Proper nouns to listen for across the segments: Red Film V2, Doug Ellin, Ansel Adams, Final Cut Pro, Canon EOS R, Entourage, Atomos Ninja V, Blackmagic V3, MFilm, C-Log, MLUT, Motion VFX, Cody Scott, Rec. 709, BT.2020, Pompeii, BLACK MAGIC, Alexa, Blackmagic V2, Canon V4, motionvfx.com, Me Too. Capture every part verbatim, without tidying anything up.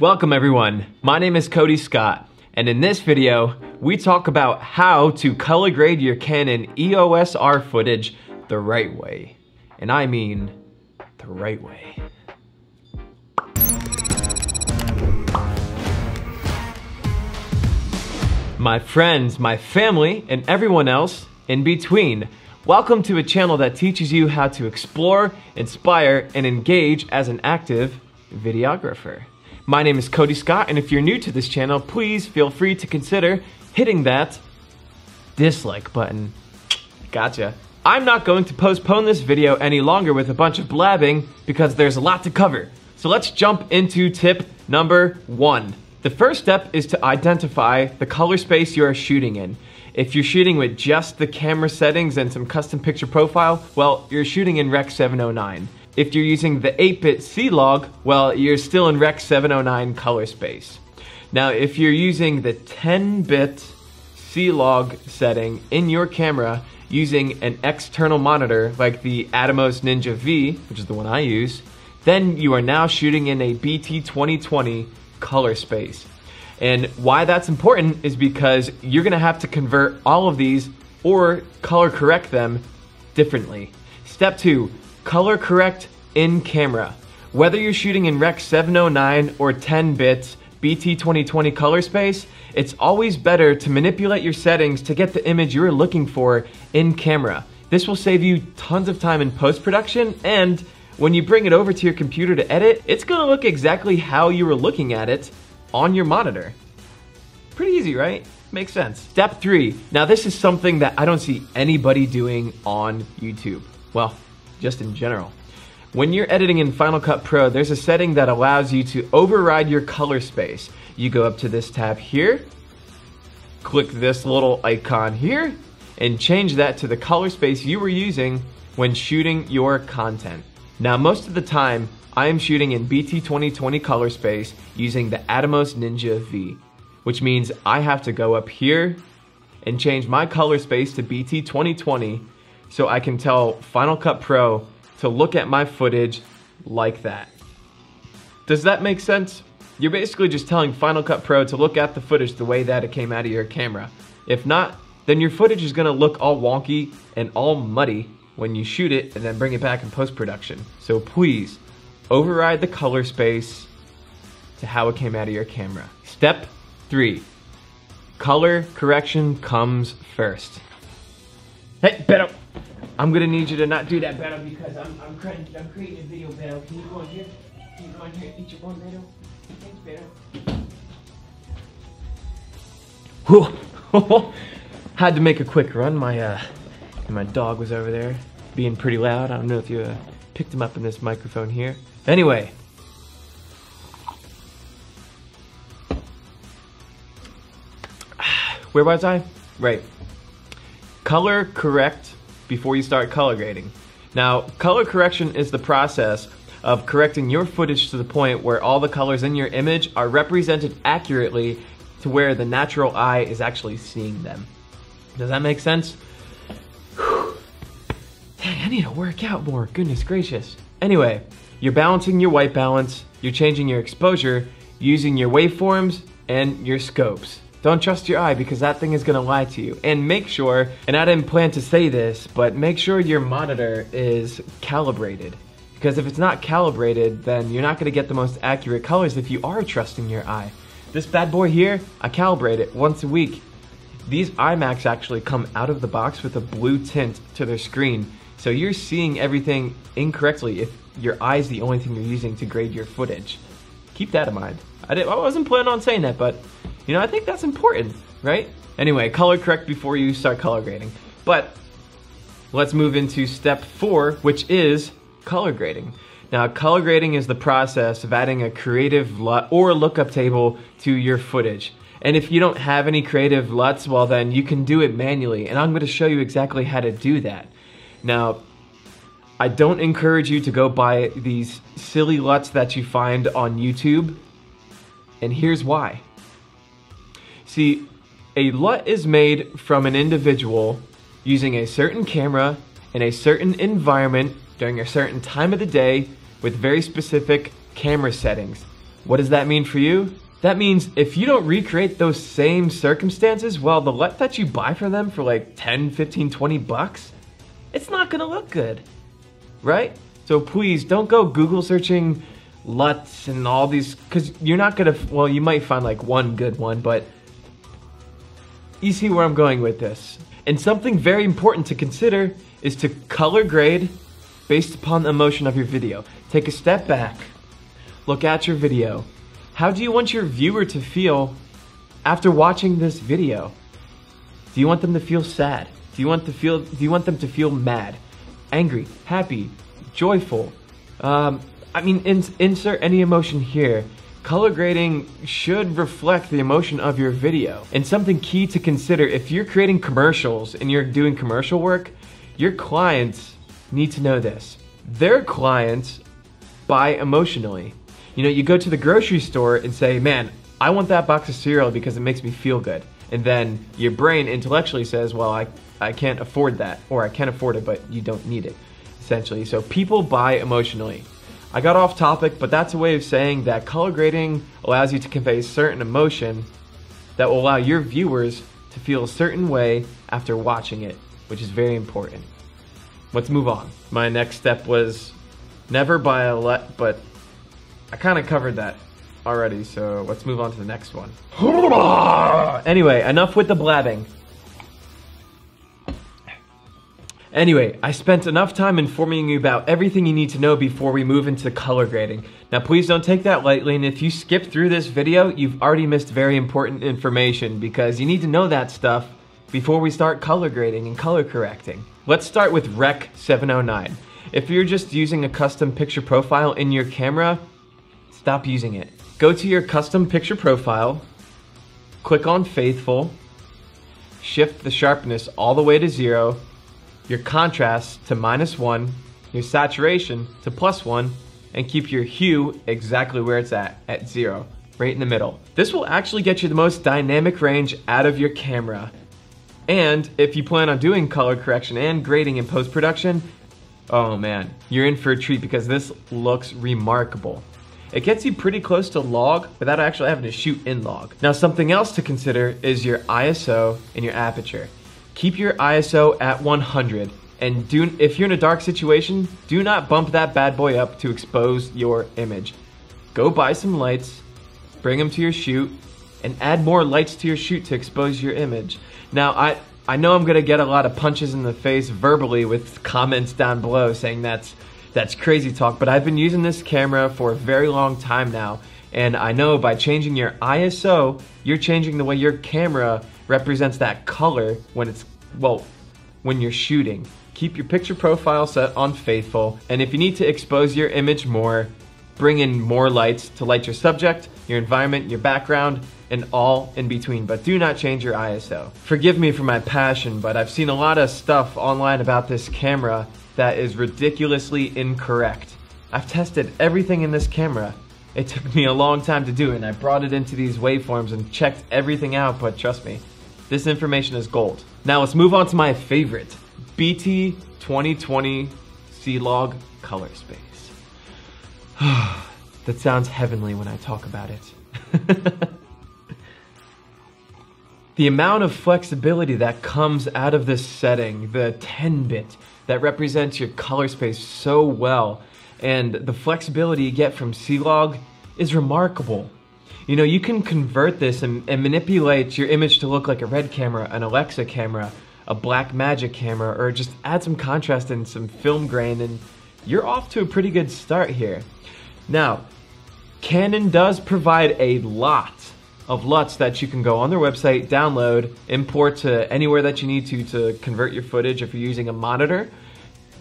Welcome everyone, my name is Cody Scott, and in this video, we talk about how to color grade your Canon E O S R footage the right way. And I mean, the right way. My friends, my family, and everyone else in between, welcome to a channel that teaches you how to explore, inspire, and engage as an active videographer. My name is Cody Scott, and if you're new to this channel, please feel free to consider hitting that dislike button. Gotcha. I'm not going to postpone this video any longer with a bunch of blabbing because there's a lot to cover. So let's jump into tip number one. The first step is to identify the color space you are shooting in. If you're shooting with just the camera settings and some custom picture profile, well, you're shooting in Rec seven oh nine. If you're using the eight bit C-Log, well, you're still in Rec seven oh nine color space. Now, if you're using the ten bit C-Log setting in your camera using an external monitor like the Atomos Ninja V, which is the one I use, then you are now shooting in a B T twenty twenty color space. And why that's important is because you're gonna have to convert all of these or color correct them differently. Step two. Color correct in camera. Whether you're shooting in Rec seven oh nine or ten bits B T twenty twenty color space, it's always better to manipulate your settings to get the image you're looking for in camera. This will save you tons of time in post-production, and when you bring it over to your computer to edit, it's gonna look exactly how you were looking at it on your monitor. Pretty easy, right? Makes sense. Step three. Now this is something that I don't see anybody doing on YouTube. Well, just in general. When you're editing in Final Cut Pro, there's a setting that allows you to override your color space. You go up to this tab here, click this little icon here, and change that to the color space you were using when shooting your content. Now, most of the time, I am shooting in B T twenty twenty color space using the Atomos Ninja V, which means I have to go up here and change my color space to B T twenty twenty so I can tell Final Cut Pro to look at my footage like that. Does that make sense? You're basically just telling Final Cut Pro to look at the footage the way that it came out of your camera. If not, then your footage is gonna look all wonky and all muddy when you shoot it and then bring it back in post-production. So please, override the color space to how it came out of your camera. Step three, color correction comes first. Hey, Beto! I'm gonna need you to not do that, Beto, because I'm, I'm, creating, I'm creating a video, Beto. Can you go in here? Can you go in here and eat your bone, Beto? Thanks, Beto. Whew. Had to make a quick run. My, uh, my dog was over there being pretty loud. I don't know if you uh, picked him up in this microphone here. Anyway. Where was I? Right. Color correct before you start color grading. Now, color correction is the process of correcting your footage to the point where all the colors in your image are represented accurately to where the natural eye is actually seeing them. Does that make sense? Whew. Dang, I need to work out more, goodness gracious. Anyway, you're balancing your white balance, you're changing your exposure, using your waveforms and your scopes. Don't trust your eye because that thing is gonna lie to you. And make sure, and I didn't plan to say this, but make sure your monitor is calibrated. Because if it's not calibrated, then you're not gonna get the most accurate colors if you are trusting your eye. This bad boy here, I calibrate it once a week. These iMacs actually come out of the box with a blue tint to their screen. So you're seeing everything incorrectly if your eye's the only thing you're using to grade your footage. Keep that in mind. I, didn't, I wasn't planning on saying that, but you know, I think that's important, right? Anyway, color correct before you start color grading. But let's move into step four, which is color grading. Now, color grading is the process of adding a creative L U T or lookup table to your footage. And if you don't have any creative L U Ts, well then you can do it manually. And I'm gonna show you exactly how to do that. Now, I don't encourage you to go buy these silly L U Ts that you find on YouTube. And here's why. See, a L U T is made from an individual using a certain camera in a certain environment during a certain time of the day with very specific camera settings. What does that mean for you? That means if you don't recreate those same circumstances, well, the L U T that you buy from them for like ten, fifteen, twenty bucks, it's not gonna look good, right? So please don't go Google searching L U Ts and all these, because you're not gonna, well, you might find like one good one, but you see where I'm going with this. And something very important to consider is to color grade based upon the emotion of your video. Take a step back, look at your video. How do you want your viewer to feel after watching this video? Do you want them to feel sad? Do you want to feel, do you want them to feel mad, angry, happy, joyful? Um, I mean, ins insert any emotion here. Color grading should reflect the emotion of your video. And something key to consider, if you're creating commercials and you're doing commercial work, your clients need to know this. Their clients buy emotionally. You know, you go to the grocery store and say, man, I want that box of cereal because it makes me feel good. And then your brain intellectually says, well, I, I can't afford that, or I can't afford it, but you don't need it, essentially. So people buy emotionally. I got off topic, but that's a way of saying that color grading allows you to convey certain emotion that will allow your viewers to feel a certain way after watching it, which is very important. Let's move on. My next step was never buy a L U T, but I kind of covered that already, so let's move on to the next one. Anyway, enough with the blabbing. Anyway, I spent enough time informing you about everything you need to know before we move into color grading. Now please don't take that lightly, and if you skip through this video, you've already missed very important information, because you need to know that stuff before we start color grading and color correcting. Let's start with Rec seven oh nine. If you're just using a custom picture profile in your camera, stop using it. Go to your custom picture profile, click on Faithful, shift the sharpness all the way to zero, your contrast to minus one, your saturation to plus one, and keep your hue exactly where it's at, at zero, right in the middle. This will actually get you the most dynamic range out of your camera. And if you plan on doing color correction and grading in post-production, oh man, you're in for a treat, because this looks remarkable. It gets you pretty close to log without actually having to shoot in log. Now something else to consider is your I S O and your aperture. Keep your I S O at one hundred, and do, if you're in a dark situation, do not bump that bad boy up to expose your image. Go buy some lights, bring them to your shoot, and add more lights to your shoot to expose your image. Now, I, I know I'm gonna get a lot of punches in the face verbally with comments down below saying that's, that's crazy talk, but I've been using this camera for a very long time now, and I know by changing your I S O, you're changing the way your camera represents that color when it's, well, when you're shooting. Keep your picture profile set on faithful, and if you need to expose your image more, bring in more lights to light your subject, your environment, your background, and all in between, but do not change your I S O. Forgive me for my passion, but I've seen a lot of stuff online about this camera that is ridiculously incorrect. I've tested everything in this camera. It took me a long time to do it, and I brought it into these waveforms and checked everything out, but trust me, this information is gold. Now let's move on to my favorite, B T twenty twenty C-Log color space. That sounds heavenly when I talk about it. The amount of flexibility that comes out of this setting, the ten bit that represents your color space so well, and the flexibility you get from C-Log is remarkable. You know, you can convert this and, and manipulate your image to look like a Red camera, an Alexa camera, a Blackmagic camera, or just add some contrast and some film grain, and you're off to a pretty good start here. Now, Canon does provide a lot of L U Ts that you can go on their website, download, import to anywhere that you need to to convert your footage if you're using a monitor.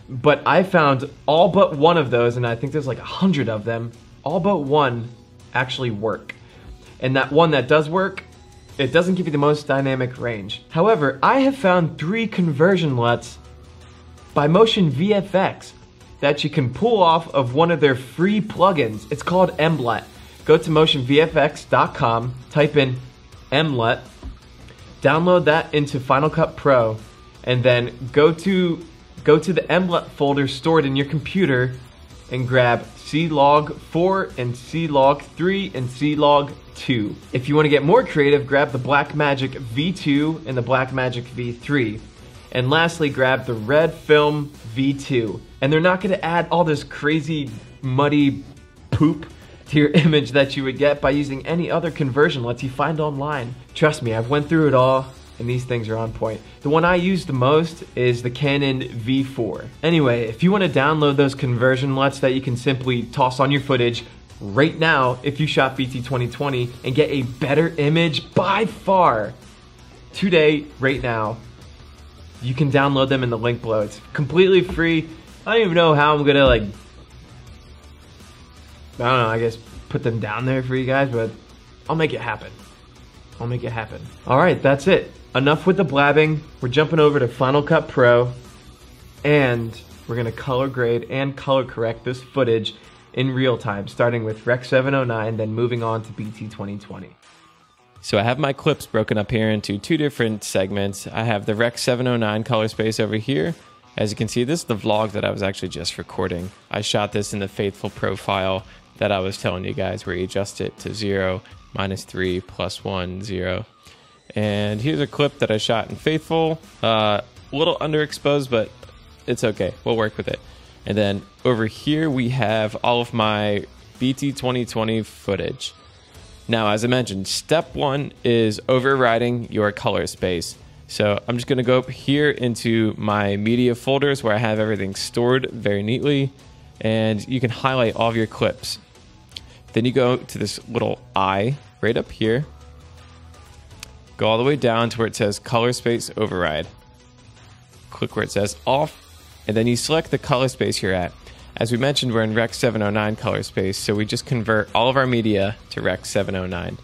But I found all but one of those, and I think there's like a hundred of them, all but one actually work. And that one that does work, it doesn't give you the most dynamic range. However, I have found three conversion L U Ts by Motion V F X that you can pull off of one of their free plugins. It's called M L U T. Go to motion V F X dot com, type in M L U T, download that into Final Cut Pro, and then go to, go to the M L U T folder stored in your computer and grab C-Log four and C-Log three and C-Log two. If you want to get more creative, grab the Blackmagic V two and the Blackmagic V three. And lastly, grab the Red Film V two. And they're not going to add all this crazy muddy poop to your image that you would get by using any other conversion lets you find online. Trust me, I've went through it all, and these things are on point. The one I use the most is the Canon V four. Anyway, if you want to download those conversion L U Ts that you can simply toss on your footage right now if you shot B T twenty twenty and get a better image by far today, right now, you can download them in the link below. It's completely free. I don't even know how I'm gonna, like, I don't know, I guess put them down there for you guys, but I'll make it happen. I'll make it happen. All right, that's it. Enough with the blabbing. We're jumping over to Final Cut Pro, and we're gonna color grade and color correct this footage in real time, starting with Rec seven oh nine, then moving on to B T twenty twenty. So I have my clips broken up here into two different segments. I have the Rec seven oh nine color space over here. As you can see, this is the vlog that I was actually just recording. I shot this in the faithful profile that I was telling you guys, where you adjust it to zero, minus three, plus one, zero. And here's a clip that I shot in faithful, uh, a little underexposed, but it's okay, we'll work with it. And then over here, we have all of my B T twenty twenty footage. Now, as I mentioned, step one is overriding your color space. So I'm just gonna go up here into my media folders where I have everything stored very neatly, and you can highlight all of your clips. Then you go to this little eye right up here, go all the way down to where it says color space override. Click where it says off, and then you select the color space you're at. As we mentioned, we're in Rec seven oh nine color space, so we just convert all of our media to Rec seven oh nine.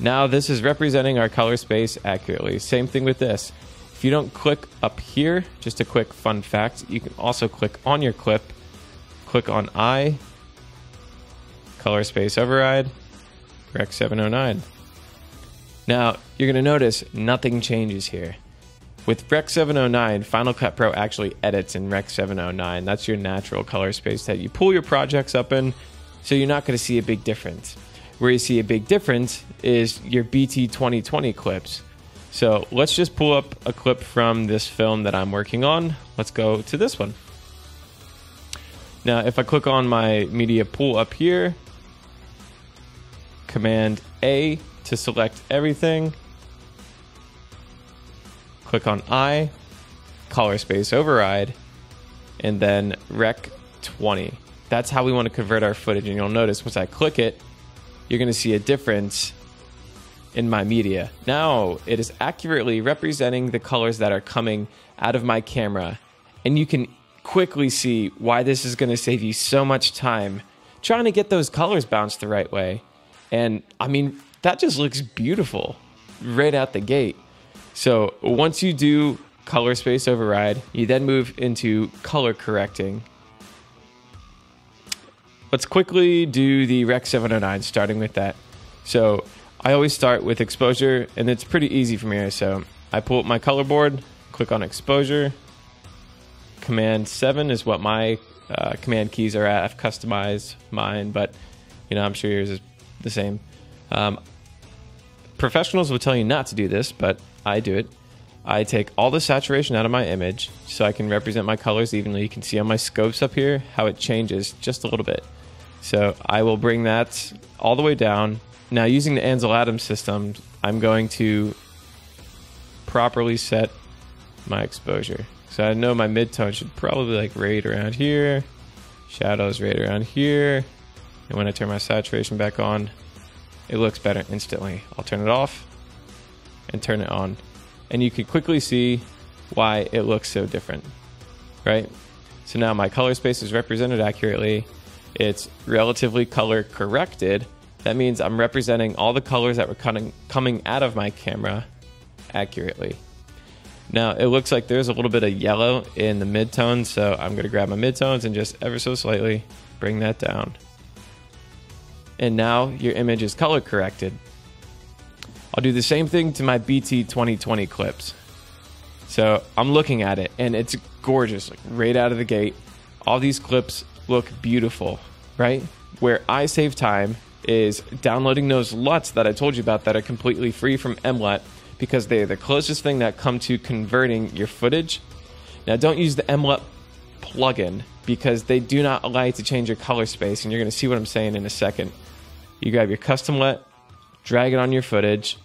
Now this is representing our color space accurately. Same thing with this. If you don't click up here, just a quick fun fact, you can also click on your clip, click on I, color space override, Rec seven oh nine. Now you're gonna notice nothing changes here. With Rec seven oh nine, Final Cut Pro actually edits in Rec seven oh nine. That's your natural color space that you pull your projects up in, so you're not gonna see a big difference. Where you see a big difference is your B T twenty twenty clips. So let's just pull up a clip from this film that I'm working on. Let's go to this one. Now, if I click on my media pool up here, Command A to select everything, click on I, color space override, and then Rec twenty. That's how we want to convert our footage. And you'll notice once I click it, you're gonna see a difference in my media. Now it is accurately representing the colors that are coming out of my camera. And you can quickly see why this is gonna save you so much time trying to get those colors bounced the right way. And I mean, that just looks beautiful right out the gate. So once you do color space override, you then move into color correcting. Let's quickly do the Rec seven oh nine, starting with that. So I always start with exposure, and it's pretty easy from here. So I pull up my color board, click on exposure. Command seven is what my uh, command keys are at. I've customized mine, but you know, I'm sure yours is the same. Um, professionals will tell you not to do this, but I do it. I take all the saturation out of my image so I can represent my colors evenly. You can see on my scopes up here how it changes just a little bit. So I will bring that all the way down. Now, using the Ansel Adams system, I'm going to properly set my exposure. So I know my mid-tone should probably like right around here, shadows right around here. And when I turn my saturation back on, it looks better instantly. I'll turn it off and turn it on. And you can quickly see why it looks so different, right? So now my color space is represented accurately. It's relatively color corrected. That means I'm representing all the colors that were coming, coming out of my camera accurately. Now it looks like there's a little bit of yellow in the midtones, so I'm gonna grab my midtones and just ever so slightly bring that down. And now your image is color corrected. I'll do the same thing to my B T twenty twenty clips. So I'm looking at it and it's gorgeous, like right out of the gate. All these clips look beautiful, right? Where I save time is downloading those L U Ts that I told you about that are completely free from M LUT, because they're the closest thing that come to converting your footage. Now, don't use the M LUT plugin because they do not allow you to change your color space, and you're going to see what I'm saying in a second. You grab your custom L U T, drag it on your footage,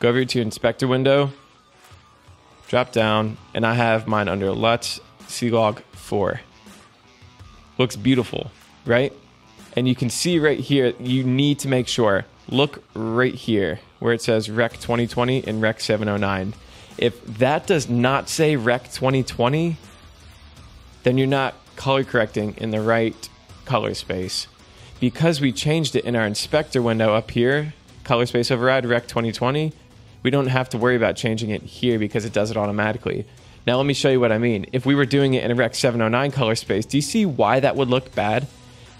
go over to inspector window, drop down, and I have mine under L U T C log four. Looks beautiful, right? And you can see right here, you need to make sure, look right here where it says Rec twenty twenty and Rec seven oh nine. If that does not say Rec twenty twenty, then you're not color correcting in the right color space. Because we changed it in our inspector window up here, color space override, Rec twenty twenty, we don't have to worry about changing it here because it does it automatically. Now let me show you what I mean. If we were doing it in a Rec seven oh nine color space, do you see why that would look bad?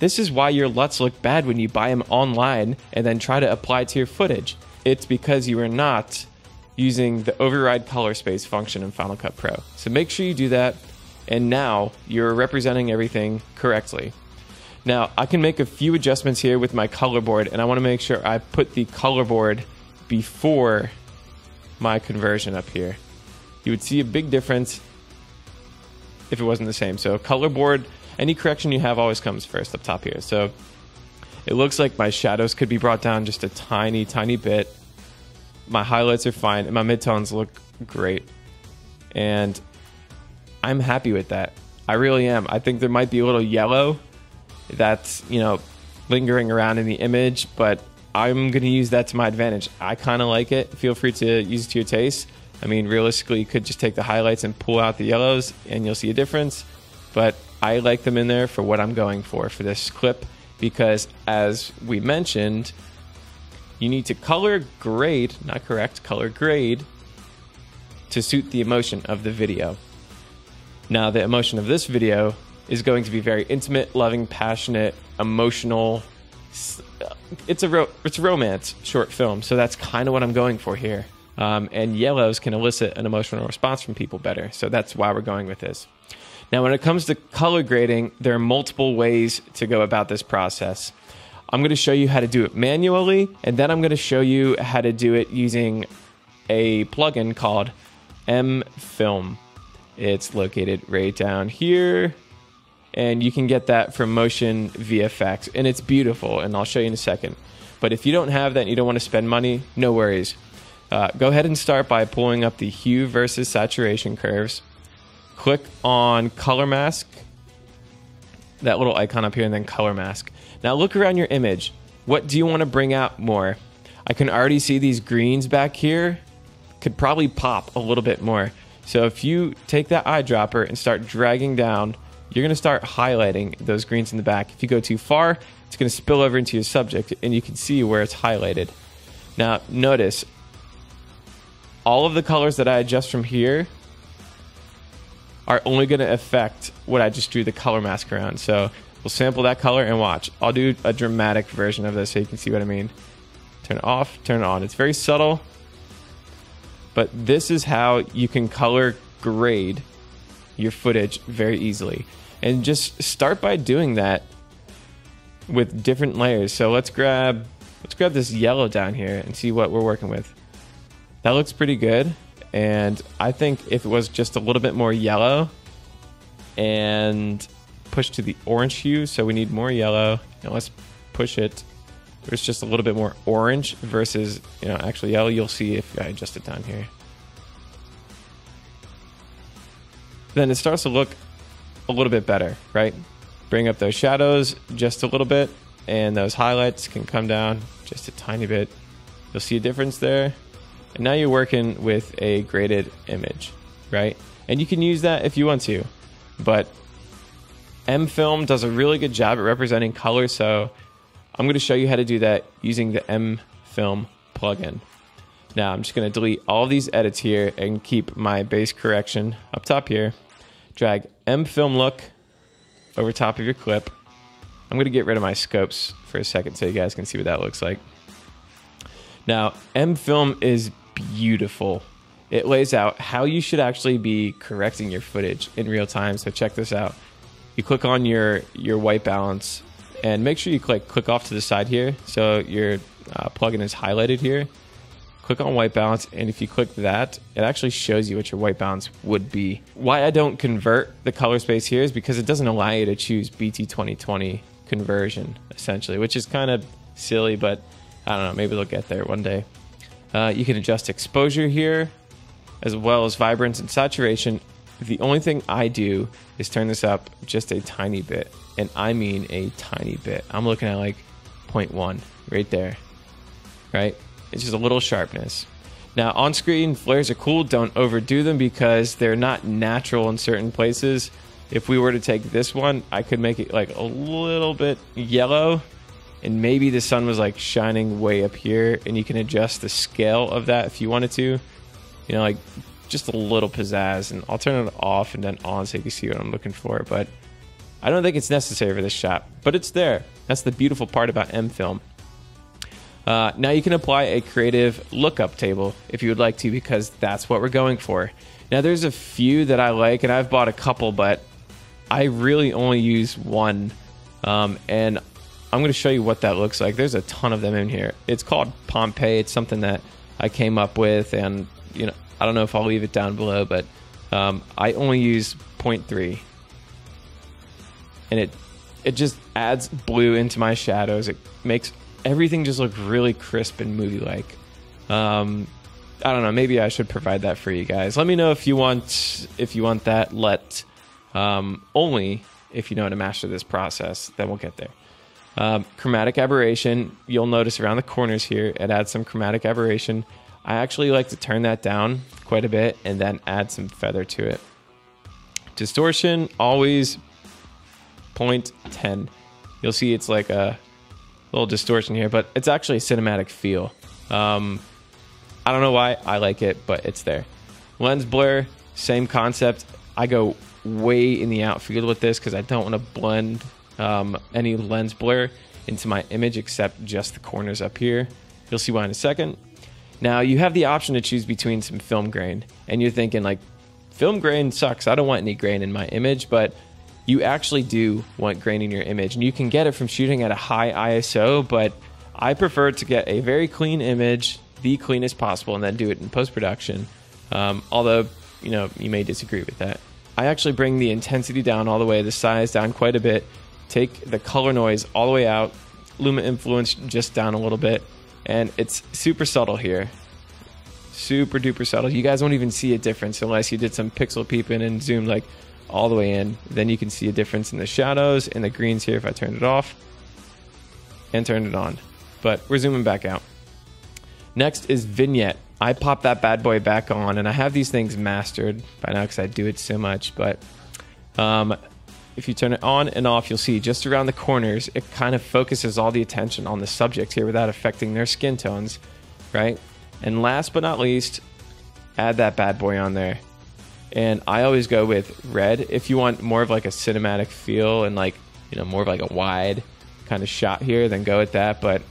This is why your L U Ts look bad when you buy them online and then try to apply it to your footage. It's because you are not using the override color space function in Final Cut Pro. So make sure you do that, and now you're representing everything correctly. Now I can make a few adjustments here with my color board, and I want to make sure I put the color board before my conversion up here. You would see a big difference if it wasn't the same. So color board, any correction you have always comes first up top here. So it looks like my shadows could be brought down just a tiny, tiny bit. My highlights are fine, and my midtones look great. And I'm happy with that. I really am. I think there might be a little yellow that's, you know, lingering around in the image, but I'm going to use that to my advantage. I kind of like it. Feel free to use it to your taste. I mean, realistically, you could just take the highlights and pull out the yellows, and you'll see a difference. But I like them in there for what I'm going for for this clip, because as we mentioned, you need to color grade, not correct, color grade to suit the emotion of the video. Now, the emotion of this video is going to be very intimate, loving, passionate, emotional. It's a, ro it's a romance short film, so that's kind of what I'm going for here. Um, and yellows can elicit an emotional response from people better, so that's why we're going with this. Now, when it comes to color grading, there are multiple ways to go about this process. I'm going to show you how to do it manually, and then I'm going to show you how to do it using a plugin called MFilm. It's located right down here, and you can get that from Motion V F X, and it's beautiful, and I'll show you in a second. But if you don't have that and you don't want to spend money, no worries. Uh, go ahead and start by pulling up the hue versus saturation curves. Click on color mask, that little icon up here, and then color mask. Now look around your image. What do you want to bring out more? I can already see these greens back here could probably pop a little bit more. So if you take that eyedropper and start dragging down, you're going to start highlighting those greens in the back. If you go too far, it's going to spill over into your subject, and you can see where it's highlighted. Now notice, all of the colors that I adjust from here are only going to affect what I just drew the color mask around. So we'll sample that color and watch. I'll do a dramatic version of this so you can see what I mean. Turn it off, turn it on. It's very subtle, but this is how you can color grade your footage very easily. And just start by doing that with different layers. So let's grab, let's grab this yellow down here and see what we're working with. That looks pretty good, and I think if it was just a little bit more yellow and push to the orange hue, so we need more yellow. Now let's push it. There's just a little bit more orange versus, you know, actually yellow. You'll see if I adjust it down here. Then it starts to look a little bit better, right? Bring up those shadows just a little bit, and those highlights can come down just a tiny bit. You'll see a difference there. And now you're working with a graded image, right? And you can use that if you want to, but MFilm does a really good job at representing color, so I'm going to show you how to do that using the MFilm plugin. Now I'm just going to delete all these edits here and keep my base correction up top here. Drag MFilm look over top of your clip. I'm going to get rid of my scopes for a second so you guys can see what that looks like. Now, MFilm is beautiful. It lays out how you should actually be correcting your footage in real time, so check this out. you click on your your white balance, and make sure you click click off to the side here. So your uh, plugin is highlighted here. Click on white balance, and if you click that, it actually shows you what your white balance would be. Why I don't convert the color space here is because it doesn't allow you to choose B T twenty twenty conversion, essentially, which is kind of silly, but I don't know, maybe they'll get there one day. Uh, you can adjust exposure here, as well as vibrance and saturation. The only thing I do is turn this up just a tiny bit, and I mean a tiny bit. I'm looking at like zero point one right there, right? It's just a little sharpness. Now, on-screen flares are cool. Don't overdo them because they're not natural in certain places. If we were to take this one, I could make it like a little bit yellow, and maybe the sun was like shining way up here, and you can adjust the scale of that if you wanted to. You know, like just a little pizzazz, and I'll turn it off and then on so you can see what I'm looking for, but I don't think it's necessary for this shot, but it's there. That's the beautiful part about MFilm. Uh, now you can apply a creative lookup table if you would like to, because that's what we're going for. Now there's a few that I like, and I've bought a couple, but I really only use one. Um, and I'm going to show you what that looks like. There's a ton of them in here. It's called Pompeii. It's something that I came up with, and you know, I don't know if I'll leave it down below, but um, I only use zero point three, and it it just adds blue into my shadows. It makes everything just looked really crisp and movie-like. Um, I don't know. Maybe I should provide that for you guys. Let me know if you want if you want that L U T. Um, only if you know how to master this process, then we'll get there. Um, chromatic aberration. You'll notice around the corners here, it adds some chromatic aberration. I actually like to turn that down quite a bit and then add some feather to it. Distortion, always zero point one zero. You'll see it's like a little distortion here, but it's actually a cinematic feel. Um, I don't know why I like it, but it's there. Lens blur, same concept. I go way in the outfield with this because I don't want to blend um, any lens blur into my image except just the corners up here. You'll see why in a second. Now you have the option to choose between some film grain, and you're thinking like, film grain sucks. I don't want any grain in my image, but you actually do want grain in your image, and you can get it from shooting at a high I S O, but I prefer to get a very clean image, the cleanest possible, and then do it in post-production. Um, although, you know, you may disagree with that. I actually bring the intensity down all the way, the size down quite a bit, take the color noise all the way out, luma influence just down a little bit, and it's super subtle here. Super duper subtle. You guys won't even see a difference unless you did some pixel peeping and zoomed like all the way in. Then you can see a difference in the shadows and the greens here if I turn it off and turn it on, but we're zooming back out. Next is vignette. I pop that bad boy back on, and I have these things mastered by now because I do it so much, but um, if you turn it on and off, you'll see just around the corners, it kind of focuses all the attention on the subject here without affecting their skin tones, right? And last but not least, add that bad boy on there. And I always go with red if you want more of like a cinematic feel and like, you know, more of like a wide kind of shot here, then go with that. But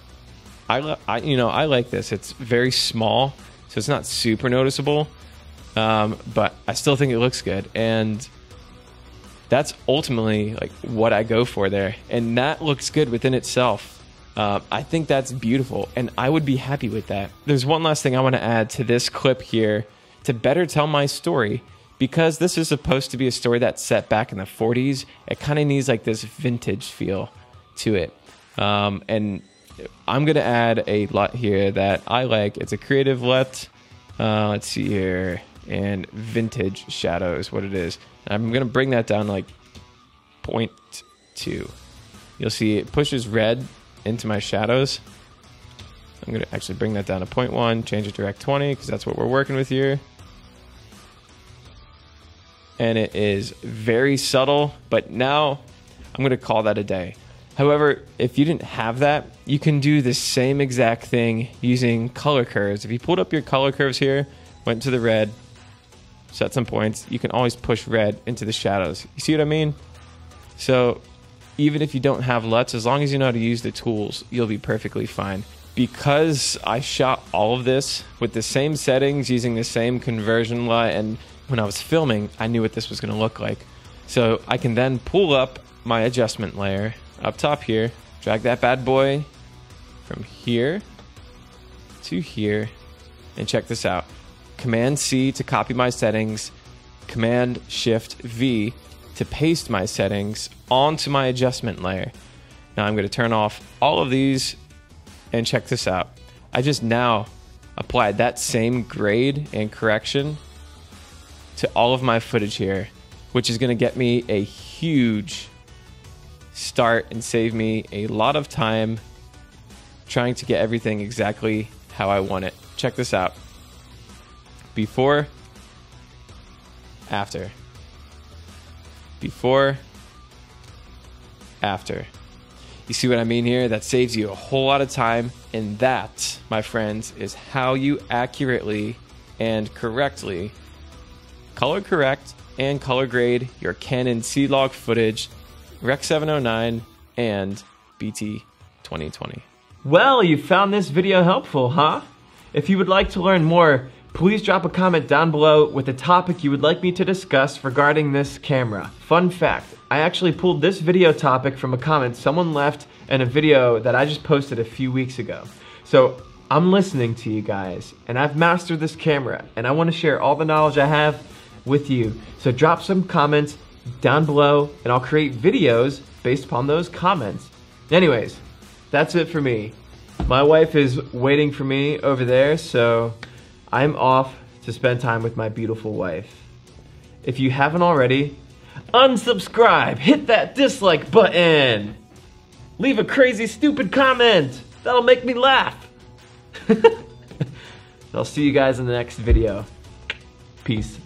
I, I you know, I like this. It's very small, so it's not super noticeable, um, but I still think it looks good. And that's ultimately like what I go for there. And that looks good within itself. Uh, I think that's beautiful, and I would be happy with that. There's one last thing I want to add to this clip here to better tell my story. Because this is supposed to be a story that's set back in the forties, it kind of needs like this vintage feel to it. Um, and I'm going to add a L U T here that I like. It's a creative L U T. Uh, let's see here. And vintage shadow is what it is. I'm going to bring that down like zero point two. You'll see it pushes red into my shadows. I'm going to actually bring that down to zero point one, change it to Rec twenty because that's what we're working with here. And it is very subtle, but now I'm going to call that a day. However, if you didn't have that, you can do the same exact thing using color curves. If you pulled up your color curves here, went to the red, set some points, you can always push red into the shadows. You see what I mean? So even if you don't have L U Ts, as long as you know how to use the tools, you'll be perfectly fine. Because I shot all of this with the same settings, using the same conversion L U T, and when I was filming, I knew what this was going to look like. So I can then pull up my adjustment layer up top here, drag that bad boy from here to here, and check this out. Command C to copy my settings, Command Shift V to paste my settings onto my adjustment layer. Now I'm going to turn off all of these and check this out. I just now applied that same grade and correction to all of my footage here, which is going to get me a huge start and save me a lot of time trying to get everything exactly how I want it. Check this out. Before, after. Before, after. You see what I mean here? That saves you a whole lot of time, and that, my friends, is how you accurately and correctly color correct and color grade your Canon C-Log footage, Rec seven oh nine, and B T twenty twenty. Well, you found this video helpful, huh? If you would like to learn more, please drop a comment down below with a topic you would like me to discuss regarding this camera. Fun fact, I actually pulled this video topic from a comment someone left in a video that I just posted a few weeks ago. So I'm listening to you guys, and I've mastered this camera, and I want to share all the knowledge I have with you. So drop some comments down below and I'll create videos based upon those comments. Anyways, that's it for me. My wife is waiting for me over there, so I'm off to spend time with my beautiful wife. If you haven't already, unsubscribe, hit that dislike button, leave a crazy stupid comment, that'll make me laugh. I'll see you guys in the next video. Peace.